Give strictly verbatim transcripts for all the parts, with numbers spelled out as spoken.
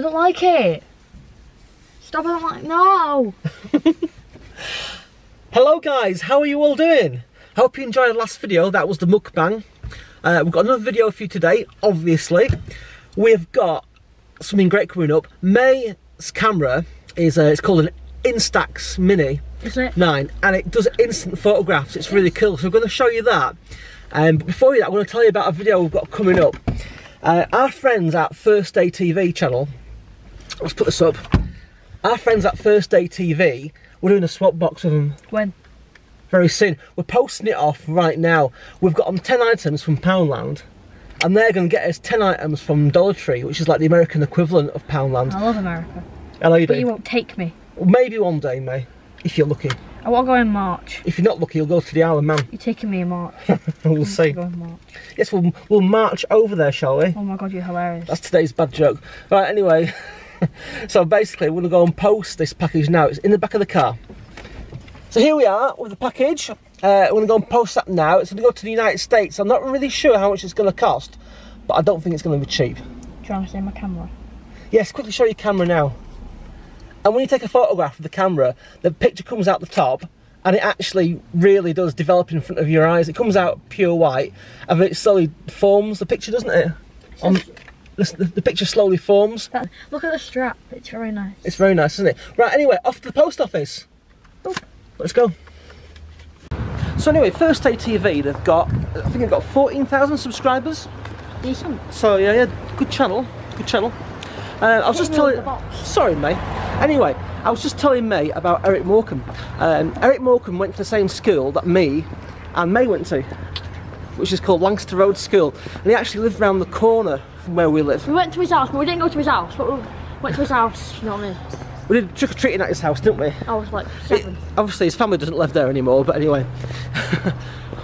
I don't like it. Stop, I don't like, no. Hello guys, how are you all doing? Hope you enjoyed the last video. That was the mukbang. Uh, we've got another video for you today, obviously. We've got something great coming up. May's camera is uh, it's called an Instax Mini nine, and it does instant photographs. It's really cool, so we're going to show you that. Um, but before that, I want to tell you about a video we've got coming up. Uh, our friends at First Day T V channel, let's put this up. Our friends at First Day T V, we're doing a swap box with them. When? Very soon. We're posting it off right now. We've got them ten items from Poundland, and they're going to get us ten items from Dollar Tree, which is like the American equivalent of Poundland. I love America. I know you do. But you won't take me. Maybe one day, May, if you're lucky. I want to go in March. If you're not lucky, you'll go to the Isle of Man. You're taking me in March. We'll see. Go in March. Yes, we'll, we'll march over there, shall we? Oh my God, you're hilarious. That's today's bad joke. Right, anyway, so basically we're going to go and post this package now. It's in the back of the car. So here we are with the package. Uh, we're going to go and post that now. It's going to go to the United States. I'm not really sure how much it's going to cost, but I don't think it's going to be cheap. Do you want to see my camera? Yes, quickly show your camera now. And when you take a photograph of the camera, the picture comes out the top, and it actually really does develop in front of your eyes. It comes out pure white, and it slowly forms the picture, doesn't it? On, the, the picture slowly forms. That, look at the strap, it's very nice. It's very nice, isn't it? Right, anyway, off to the post office. Boop. Let's go. So anyway, First Day T V, they've got, I think they've got fourteen thousand subscribers. Decent. So yeah, yeah, good channel, good channel. Uh, I was just telling... Sorry, mate. Anyway, I was just telling May about Eric Morecambe. Um, Eric Morecambe went to the same school that me and May went to, which is called Lancaster Road School, and he actually lived round the corner from where we live. We went to his house, but we didn't go to his house, but we went to his house, you know what I mean? We did trick-or-treating at his house, didn't we? I was like seven. It, obviously his family doesn't live there anymore, but anyway.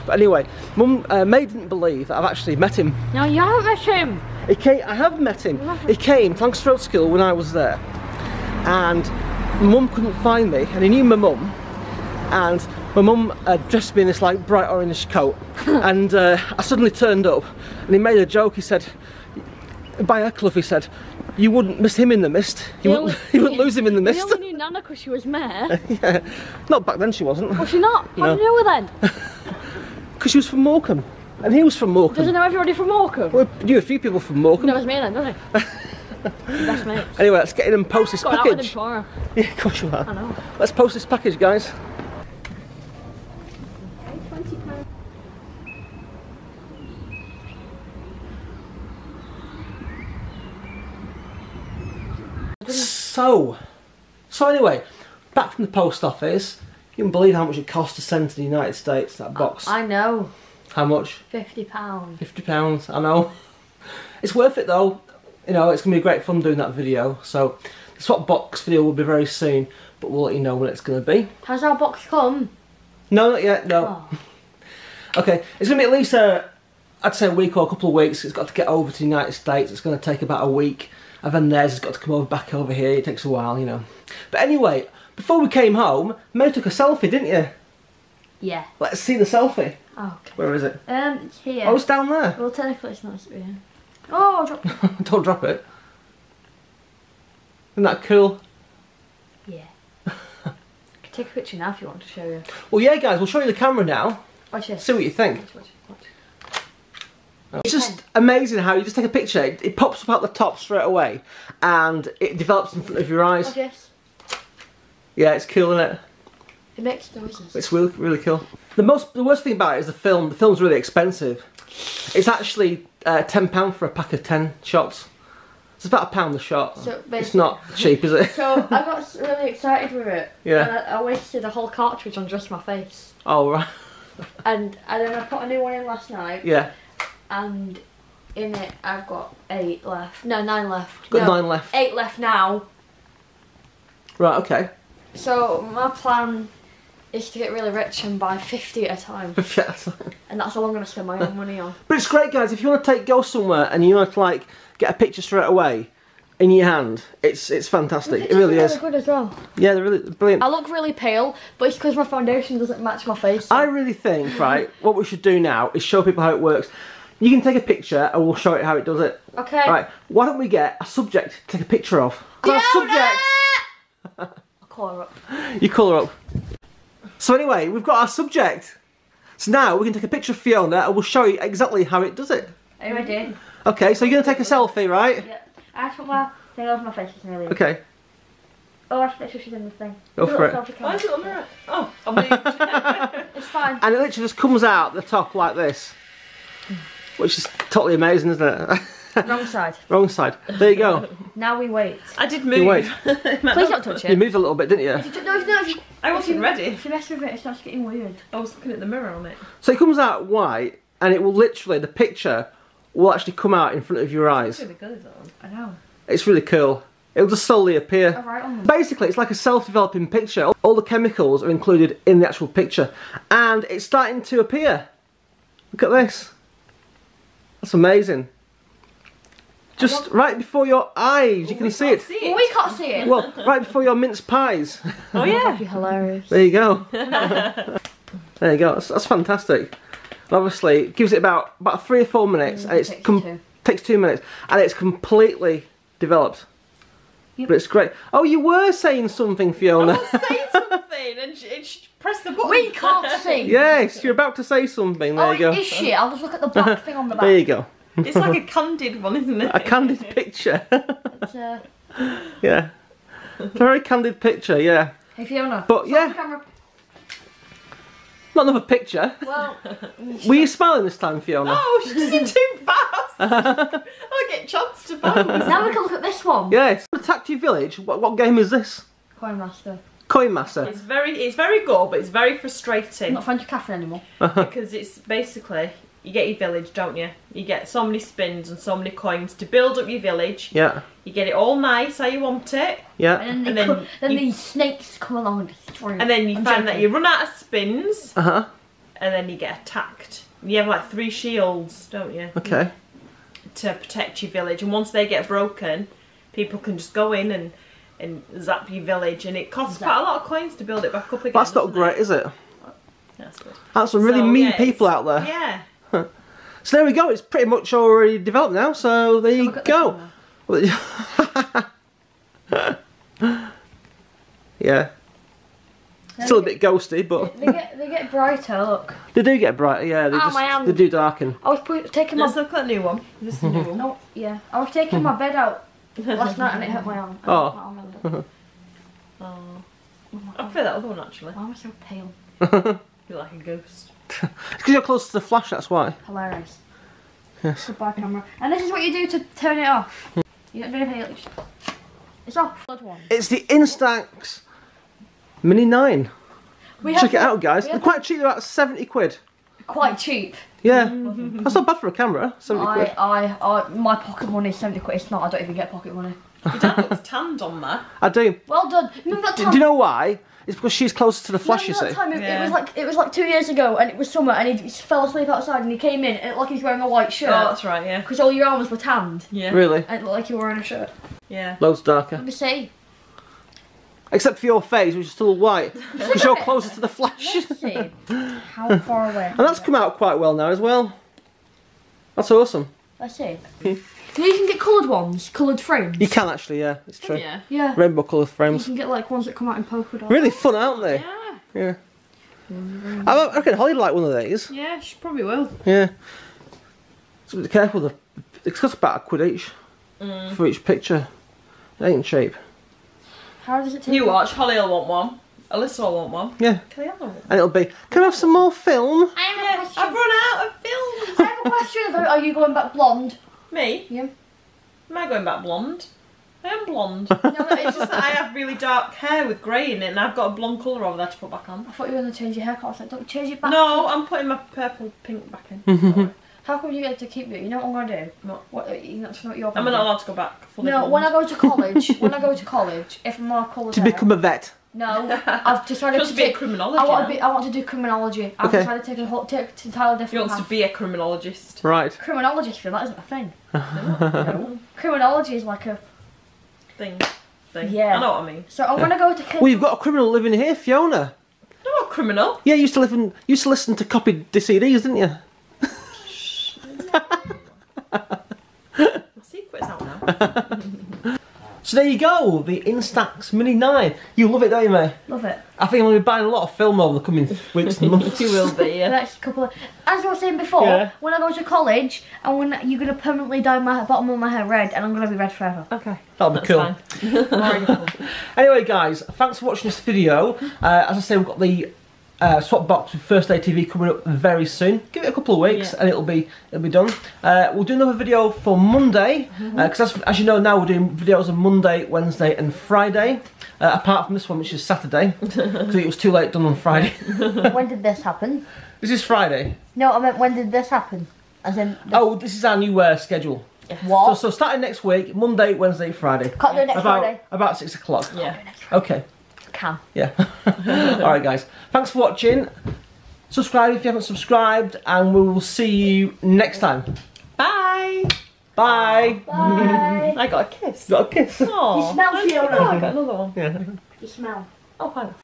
But anyway, Mum, uh, May didn't believe that I've actually met him. No, you haven't met him. He came, I have met him. He came to Lancaster Road School when I was there. And Mum couldn't find me, and he knew my mum, and my mum uh, dressed me in this like bright orange coat, and uh, I suddenly turned up, and he made a joke. He said, by her cloth, he said, you wouldn't miss him in the mist, you wouldn't, only, you wouldn't lose him in the mist. You only knew Nana because she was mayor. Yeah, not back then she wasn't. Was she not? How did you know her then? Because she was from Morecambe, and he was from Morecambe. Doesn't know everybody from Morecambe? Well, you knew a few people from Morecambe. No, it was me then, doesn't it? Best mates. Anyway, let's get in and post this Got package. Out with him tomorrow. Yeah, of course you are. I know. Let's post this package, guys. So, so anyway, back from the post office. You can believe how much it cost to send to the United States that box. I, I know. How much? Fifty pounds. Fifty pounds. I know. It's worth it though. You know, it's going to be great fun doing that video, so the swap box video will be very soon, but we'll let you know when it's going to be. Has our box come? No, not yet, no. Oh. Okay, it's going to be at least, a, I'd say a week or a couple of weeks. It's got to get over to the United States, it's going to take about a week, and then theirs has got to come over back over here, it takes a while, you know. But anyway, before we came home, May took a selfie, didn't you? Yeah. Let's see the selfie. Oh, okay. Where is it? Um, it's here. Oh, it's down there? Well, technically it's not here. Oh, I'll drop it. Don't drop it. Isn't that cool? Yeah. I can take a picture now if you want to show you. Well, yeah, guys, we'll show you the camera now. Watch this. See what you think. Watch, watch, watch. Oh. It's just amazing how you just take a picture, it, it pops up out the top straight away, and it develops in front of your eyes. Watch this. Yeah, it's cool, isn't it? It makes noises. It's really, really cool. The most, the worst thing about it is the film. The film's really expensive. It's actually uh, ten pounds for a pack of ten shots. It's about a pound a shot. So it's not cheap, is it? So I got really excited with it. Yeah. And I, I wasted a whole cartridge on just my face. Oh, right. And, and then I put a new one in last night. Yeah. And in it I've got eight left. No, nine left. Got no, nine left. Eight left now. Right, okay. So my plan is to get really rich and buy fifty at a time. fifty at a time. And that's all I'm going to spend my own money on. But it's great, guys. If you want to take go somewhere and you want to like get a picture straight away in your hand, it's it's fantastic. It really is. Really good as well. Yeah, they're really brilliant. I look really pale, but it's because my foundation doesn't match my face. So. I really think, right, what we should do now is show people how it works. You can take a picture and we'll show it how it does it. Okay. Right, why don't we get a subject to take a picture of? Our subject! I'll call her up. You call her up. So anyway, we've got our subject. So now we can take a picture of Fiona and we'll show you exactly how it does it. Are you ready? Okay, so you're going to take a selfie, right? Yep. I put my thing over my face. Okay. Oh, I should make sure she's in the thing. Go for it. Why is it on there? Oh, I'm moved. It's fine. And it literally just comes out the top like this. Which is totally amazing, isn't it? Wrong side. Wrong side. There you go. Now we wait. I did move. You wait. Please don't touch it. You moved a little bit, didn't you? If you took, no, no, if you, I wasn't if you, ready. If you mess with it, it starts getting weird. I was looking at the mirror on it. So it comes out white, and it will literally, the picture will actually come out in front of your eyes. It's really good, though. I know. It's really cool. It'll just solely appear. Oh, right on. Basically, it's like a self-developing picture. All the chemicals are included in the actual picture. And it's starting to appear. Look at this. That's amazing. Just right before your eyes, Ooh, you can see it. see it. Well, we can't see it. Well, right before your mince pies. Oh yeah. That'd be hilarious. There you go. There you go. That's, that's fantastic. And obviously, it gives it about about three or four minutes, mm, and it's it takes, two. takes two minutes, and it's completely developed. Yep. But it's great. Oh, you were saying something, Fiona. I was saying something, and she, and she pressed the button. We can't see. Yes, you're about to say something. There oh, you go. Is she? I'll just look at the black thing on the back. There you go. It's like a candid one, isn't it? A candid picture. It's, uh... yeah. It's a very candid picture, yeah. Hey, Fiona. But, yeah. Camera. Not another picture. Well... Were you smiling this time, Fiona? Oh, she did too fast. I get chance to bounce. Now we can look at this one. Yes. Attack Your Village. What, what game is this? Coin Master. Coin Master. It's very, it's very good, but it's very frustrating. I'm not finding your cafe anymore. Because it's basically you get your village, don't you? You get so many spins and so many coins to build up your village. Yeah. You get it all nice how you want it. Yeah. And then, and then, come, then you, these snakes come along and destroy it. And then you I'm find joking. that you run out of spins. Uh huh. And then you get attacked. You have like three shields, don't you? Okay. To protect your village, and once they get broken, people can just go in and and zap your village, and it costs zap. quite a lot of coins to build it back up again. That's not great, it? is it? That's good. That's some really so, mean yeah, people out there. Yeah. So there we go. It's pretty much already developed now. So there you go. Yeah. Still a bit ghosty, but they get they get brighter. Look, they do get brighter. Yeah, they oh, just they do darken. I was put, taking my. Let's look at a new one. This new one. No, yeah, I was taking my bed out last night and it hurt my arm. I oh. My arm oh. I feel that other one actually. Why am I so pale? You're like a ghost. It's because you're close to the flash. That's why. Hilarious. Yes. Goodbye camera. And this is what you do to turn it off. You don't do anything. It's off. One. It's the Instax Mini nine. We Check it to, out, guys. They're quite cheap, they're about seventy quid. Quite cheap? Yeah. Mm-hmm. That's not bad for a camera, seventy quid. I, I, I, my pocket money is seventy quid. It's not, I don't even get pocket money. Your dad looks tanned on that. I do. Well done. Remember that time? Do you know why? It's because she's closer to the flash, you see. Time it, yeah. it was like it was like two years ago, and it was summer, and he fell asleep outside, and he came in, and it looked like he was wearing a white shirt. Oh, that's right, yeah. Because all your arms were tanned. Yeah. Really? And it looked like you were wearing a shirt. Yeah. Loads darker. Let me see. Except for your face, which is still white, because you're closer to the flash. Let's see how far away. And that's come out quite well now as well. That's awesome. Let's see. You can get coloured ones, coloured frames. You can actually, yeah, it's true. Yeah. yeah. Rainbow coloured frames. You can get like ones that come out in polka dots. Really fun, aren't they? Yeah. Yeah. Mm. I reckon Holly'd like one of these. Yeah, she probably will. Yeah. So be careful. The it costs about a quid each mm. for each picture. It ain't cheap. How does it take? You watch, Holly will want one. Alyssa will want one. Yeah. Can I have one? And it'll be, can I have some more film? I have yeah, a question. I've run out of films. I have a question about, are you going back blonde? Me? Yeah. Am I going back blonde? I am blonde. No, it's just that I have really dark hair with grey in it, and I've got a blonde colour over there to put back on. I thought you were going to change your haircut. I was like, don't change it back. No, I'm putting my purple pink back in. How come you get to keep it? You know what I'm going to do? What? What, you know, that's not your I'm not allowed to go back. Fully no, blonde. when I go to college, when I go to college, if I'm more coloured To hair, become a vet? No, I've decided to, to be take, a criminologist. I want to be. I want to do criminology. I've okay. decided to take a whole, take entirely different. He wants path. to be a criminologist, right? Criminologist, that isn't a thing. No. Criminology is like a thing. Thing. Yeah, I know what I mean. So I want to go to. Well, you've got a criminal living here, Fiona. Not a criminal. Yeah, you used to live in. You used to listen to copied C Ds, didn't you? So there you go, the Instax Mini nine. You love it, don't you, mate? Love it. I think I'm going to be buying a lot of film over the coming weeks and months. You will be, yeah. The next couple of... As I was saying before, yeah. When I go to college, and when you're going to permanently dye my bottom of my hair red, and I'm going to be red forever. Okay. That'll be That's cool. Very cool. Anyway, guys, thanks for watching this video. Uh, as I say, we've got the uh, swap box with First Day T V coming up very soon. Give it a couple of weeks, yeah. and it'll be it'll be done. Uh, we'll do another video for Monday, because mm-hmm. uh, as, as you know now, we're doing videos on Monday, Wednesday, and Friday. Uh, apart from this one, which is Saturday, because it was too late done on Friday. When did this happen? This is Friday. No, I meant when did this happen? As in. This oh, this is our new uh, schedule. Yes. What? So, so starting next week, Monday, Wednesday, Friday. Can't do it next about, Friday. About six o'clock. Yeah. Okay. Can. Yeah. All right, guys. Thanks for watching. Subscribe if you haven't subscribed, and we will see you next time. Bye. Bye. Bye. I got a kiss. Got a kiss. Aww. You smell, Fiona. I got another one. Yeah. You smell. Oh, hi.